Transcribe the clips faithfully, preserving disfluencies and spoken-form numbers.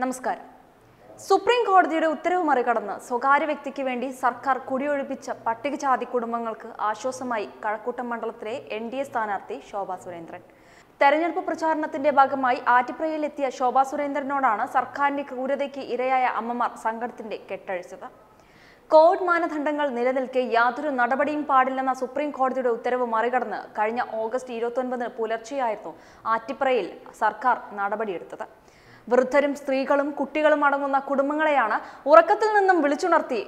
നമസ്കാരം. സുപ്രീം കോടതിയുടെ ഉത്തരവ് മറികടന്ന് സ്വകാര്യ വ്യക്തിക്ക് വേണ്ടി സർക്കാർ കുടിയൊഴിപ്പിച്ച പട്ടികജാതി കുടുംബങ്ങൾക്ക് ആശ്വാസമായി കഴക്കൂട്ടം മണ്ഡലത്തിലെ എൻ ഡി എ സ്ഥാനാർത്ഥി ശോഭ സുരേന്ദ്രൻ. തെരഞ്ഞെടുപ്പ് പ്രചാരണത്തിന്റെ ഭാഗമായി ആറ്റിപ്രയിലെത്തിയ ശോഭ സുരേന്ദ്രനോടാണ് സർക്കാരിന്റെ ക്രൂരതയ്ക്ക് ഇരയായ അമ്മമാർ സംഘടനത്തിന്റെ കെട്ടഴിച്ചത്. കോവിഡ് മാനദണ്ഡങ്ങൾ നിലനിൽക്കെ യാതൊരു നടപടിയും പാടില്ലെന്ന സുപ്രീം കോടതിയുടെ ഉത്തരവ് മറികടന്ന് കഴിഞ്ഞ ഓഗസ്റ്റ് ഇരുപത്തി ഒൻപതിന് പുലർച്ചെയായിരുന്നു ആറ്റിപ്രയിൽ സർക്കാർ നടപടിയെടുത്തത്. വൃദ്ധരും സ്ത്രീകളും കുട്ടികളും അടങ്ങുന്ന കുടുംബങ്ങളെയാണ് ഉറക്കത്തിൽ നിന്നും വിളിച്ചുണർത്തി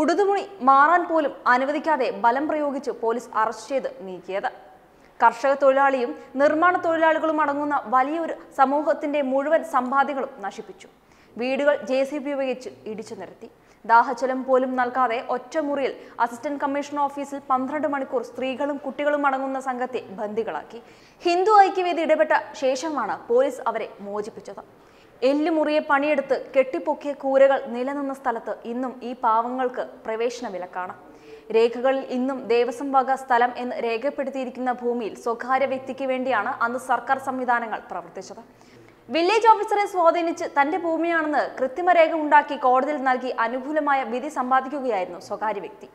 ഉടുതുമുണി മാറാൻ പോലും അനുവദിക്കാതെ ബലം പ്രയോഗിച്ച് പോലീസ് അറസ്റ്റ് ചെയ്ത് നീക്കിയത്. കർഷക തൊഴിലാളിയും നിർമ്മാണ തൊഴിലാളികളും അടങ്ങുന്ന വലിയൊരു സമൂഹത്തിന്റെ മുഴുവൻ സമ്പാദ്യങ്ങളും നശിപ്പിച്ചു. വീടുകൾ ജെ സി ബി ഉപയോഗിച്ച് ഇടിച്ചു നിരത്തി. ദാഹജലം പോലും നൽകാതെ ഒറ്റമുറിയിൽ അസിസ്റ്റന്റ് കമ്മീഷണർ ഓഫീസിൽ പന്ത്രണ്ട് മണിക്കൂർ സ്ത്രീകളും കുട്ടികളും അടങ്ങുന്ന സംഘത്തെ ബന്ദികളാക്കി. ഹിന്ദു ഐക്യവേദി ഇടപെട്ട ശേഷമാണ് പോലീസ് അവരെ മോചിപ്പിച്ചത്. എല്ലുമുറിയെ പണിയെടുത്ത് കെട്ടിപ്പൊക്കിയ കൂരകൾ നിലനിന്ന സ്ഥലത്ത് ഇന്നും ഈ പാവങ്ങൾക്ക് പ്രവേശന വിലക്കാണ്. രേഖകളിൽ ഇന്നും ദേവസ്വം വക സ്ഥലം എന്ന് രേഖപ്പെടുത്തിയിരിക്കുന്ന ഭൂമിയിൽ സ്വകാര്യ വ്യക്തിക്ക് വേണ്ടിയാണ് അന്ന് സർക്കാർ സംവിധാനങ്ങൾ പ്രവർത്തിച്ചത്. വില്ലേജ് ഓഫീസറെ സ്വാധീനിച്ച് തന്റെ ഭൂമിയാണെന്ന് കൃത്രിമരേഖ ഉണ്ടാക്കി കോടതിയിൽ നൽകി അനുകൂലമായ വിധി സമ്പാദിക്കുകയായിരുന്നു സ്വകാര്യ വ്യക്തി.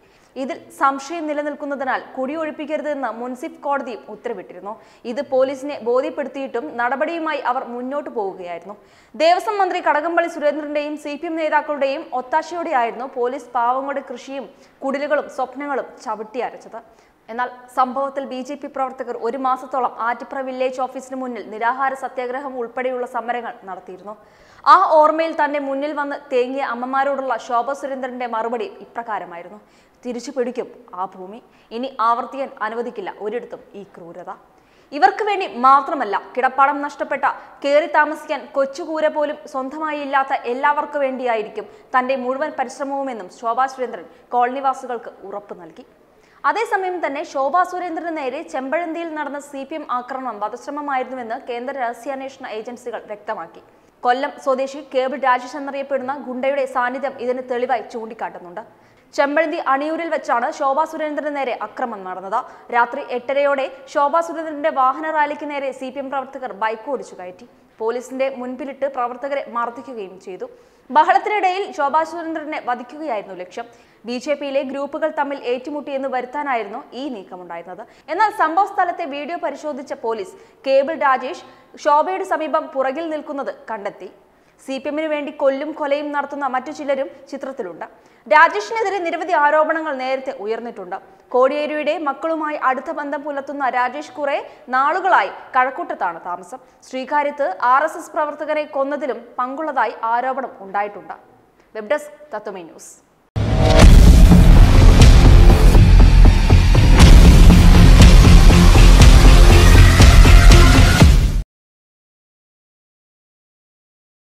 ഇതിൽ സംശയം നിലനിൽക്കുന്നതിനാൽ കുടിയൊഴിപ്പിക്കരുതെന്ന് മുൻസിഫ് കോടതിയും ഉത്തരവിട്ടിരുന്നു. ഇത് പോലീസിനെ ബോധ്യപ്പെടുത്തിയിട്ടും നടപടിയുമായി അവർ മുന്നോട്ട് പോവുകയായിരുന്നു. ദേവസ്വം മന്ത്രി കടകംപള്ളി സുരേന്ദ്രന്റെയും സി പി എം നേതാക്കളുടെയും ഒത്താശയോടെയായിരുന്നു പോലീസ് പാവങ്ങളുടെ കൃഷിയും കുടിലുകളും സ്വപ്നങ്ങളും ചവിട്ടിയരച്ചത്. എന്നാൽ സംഭവത്തിൽ ബി ജെ പി പ്രവർത്തകർ ഒരു മാസത്തോളം ആറ്റിപ്ര വില്ലേജ് ഓഫീസിന് മുന്നിൽ നിരാഹാര സത്യാഗ്രഹം ഉൾപ്പെടെയുള്ള സമരങ്ങൾ നടത്തിയിരുന്നു. ആ ഓർമ്മയിൽ തന്റെ മുന്നിൽ വന്ന് തേങ്ങിയ അമ്മമാരോടുള്ള ശോഭ സുരേന്ദ്രന്റെ മറുപടി ഇപ്രകാരമായിരുന്നു: തിരിച്ചു പിടിക്കും ആ ഭൂമി, ഇനി ആവർത്തിക്കാൻ അനുവദിക്കില്ല ഒരിടത്തും ഈ ക്രൂരത. ഇവർക്ക് വേണ്ടി മാത്രമല്ല, കിടപ്പാടം നഷ്ടപ്പെട്ട, കയറി താമസിക്കാൻ കൊച്ചുകൂര പോലും സ്വന്തമായി ഇല്ലാത്ത എല്ലാവർക്കും വേണ്ടിയായിരിക്കും തന്റെ മുഴുവൻ പരിശ്രമവുമെന്നും ശോഭ സുരേന്ദ്രൻ കോളനിവാസികൾക്ക് ഉറപ്പ് നൽകി. അതേസമയം തന്നെ ശോഭ സുരേന്ദ്രന് നേരെ ചെമ്പഴന്തിയിൽ നടന്ന സി പി എം ആക്രമണം വധശ്രമമായിരുന്നുവെന്ന് കേന്ദ്ര രഹസ്യാന്വേഷണ ഏജൻസികൾ വ്യക്തമാക്കി. കൊല്ലം സ്വദേശി കേബിൾ രാജേഷ് എന്നറിയപ്പെടുന്ന ഗുണ്ടയുടെ സാന്നിധ്യം ഇതിന് തെളിവായി ചൂണ്ടിക്കാട്ടുന്നുണ്ട്. ചെമ്പഴന്തി അണിയൂരിൽ വെച്ചാണ് ശോഭ സുരേന്ദ്രന് നേരെ അക്രമം നടന്നത്. രാത്രി എട്ടരയോടെ ശോഭ സുരേന്ദ്രന്റെ വാഹന റാലിക്ക് നേരെ സി പി എം പ്രവർത്തകർ ബൈക്ക് ഓടിച്ചു കയറ്റി. പോലീസിന്റെ മുൻപിലിട്ട് പ്രവർത്തകരെ മർദ്ദിക്കുകയും ചെയ്തു. ബഹളത്തിനിടയിൽ ശോഭ സുരേന്ദ്രനെ വധിക്കുകയായിരുന്നു ലക്ഷ്യം. ബി ജെ പിയിലെ ഗ്രൂപ്പുകൾ തമ്മിൽ ഏറ്റുമുട്ടിയെന്ന് വരുത്താനായിരുന്നു ഈ നീക്കമുണ്ടായിരുന്നത്. എന്നാൽ സംഭവ സ്ഥലത്തെ വീഡിയോ പരിശോധിച്ച പോലീസ് കേബിൾ രാജേഷ് ശോഭയുടെ സമീപം പുറകിൽ നിൽക്കുന്നത് കണ്ടെത്തി. സി പി എമ്മിന് വേണ്ടി കൊല്ലും കൊലയും നടത്തുന്ന മറ്റു ചിലരും ചിത്രത്തിലുണ്ട്. രാജേഷിനെതിരെ നിരവധി ആരോപണങ്ങൾ നേരത്തെ ഉയർന്നിട്ടുണ്ട്. കോടിയേരിയുടെ മക്കളുമായി അടുത്ത ബന്ധം പുലർത്തുന്ന രാജേഷ് കുറെ നാളുകളായി കഴക്കൂട്ടത്താണ് താമസം. ശ്രീകാര്യത്ത് ആർ എസ് എസ് പ്രവർത്തകരെ കൊന്നതിലും പങ്കുള്ളതായി ആരോപണം ഉണ്ടായിട്ടുണ്ട്. വെബ് ഡെസ്ക് തത്വമേ ന്യൂസ്.